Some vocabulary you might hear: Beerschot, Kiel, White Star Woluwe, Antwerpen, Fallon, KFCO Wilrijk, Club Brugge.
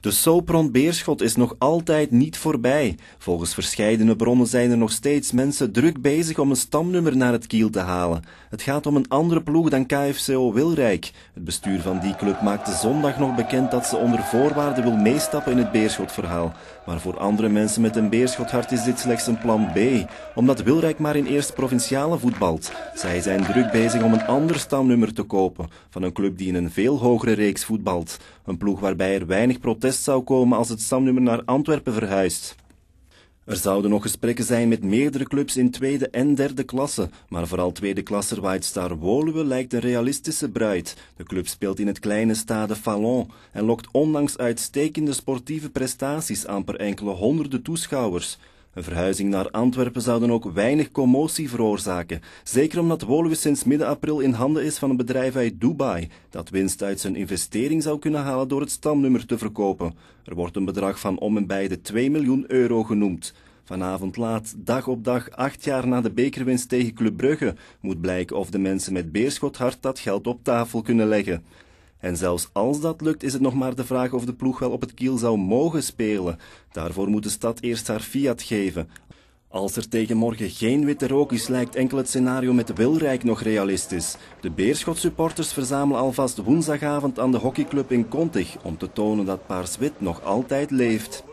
De soaprond Beerschot is nog altijd niet voorbij. Volgens verscheidene bronnen zijn er nog steeds mensen druk bezig om een stamnummer naar het kiel te halen. Het gaat om een andere ploeg dan KFCO Wilrijk. Het bestuur van die club maakte zondag nog bekend dat ze onder voorwaarden wil meestappen in het Beerschot-verhaal. Maar voor andere mensen met een Beerschot-hart is dit slechts een plan B, omdat Wilrijk maar in eerste provinciale voetbalt. Zij zijn druk bezig om een ander stamnummer te kopen, van een club die in een veel hogere reeks voetbalt. Een ploeg waarbij er weinig protest zou komen als het stamnummer naar Antwerpen verhuist. Er zouden nog gesprekken zijn met meerdere clubs in tweede en derde klasse, maar vooral tweede klasser White Star Woluwe lijkt een realistische bruid. De club speelt in het kleine stade Fallon en lokt ondanks uitstekende sportieve prestaties aan per enkele honderden toeschouwers. Een verhuizing naar Antwerpen zou dan ook weinig commotie veroorzaken, zeker omdat Woluwe sinds midden april in handen is van een bedrijf uit Dubai, dat winst uit zijn investering zou kunnen halen door het stamnummer te verkopen. Er wordt een bedrag van om en bij de 2 miljoen euro genoemd. Vanavond laat, dag op dag, 8 jaar na de bekerwinst tegen Club Brugge, moet blijken of de mensen met Beerschot-hart dat geld op tafel kunnen leggen. En zelfs als dat lukt, is het nog maar de vraag of de ploeg wel op het kiel zou mogen spelen. Daarvoor moet de stad eerst haar fiat geven. Als er tegen morgen geen witte rook is, lijkt enkel het scenario met Wilrijk nog realistisch. De Beerschot-supporters verzamelen alvast woensdagavond aan de hockeyclub in Kontig om te tonen dat paars-wit nog altijd leeft.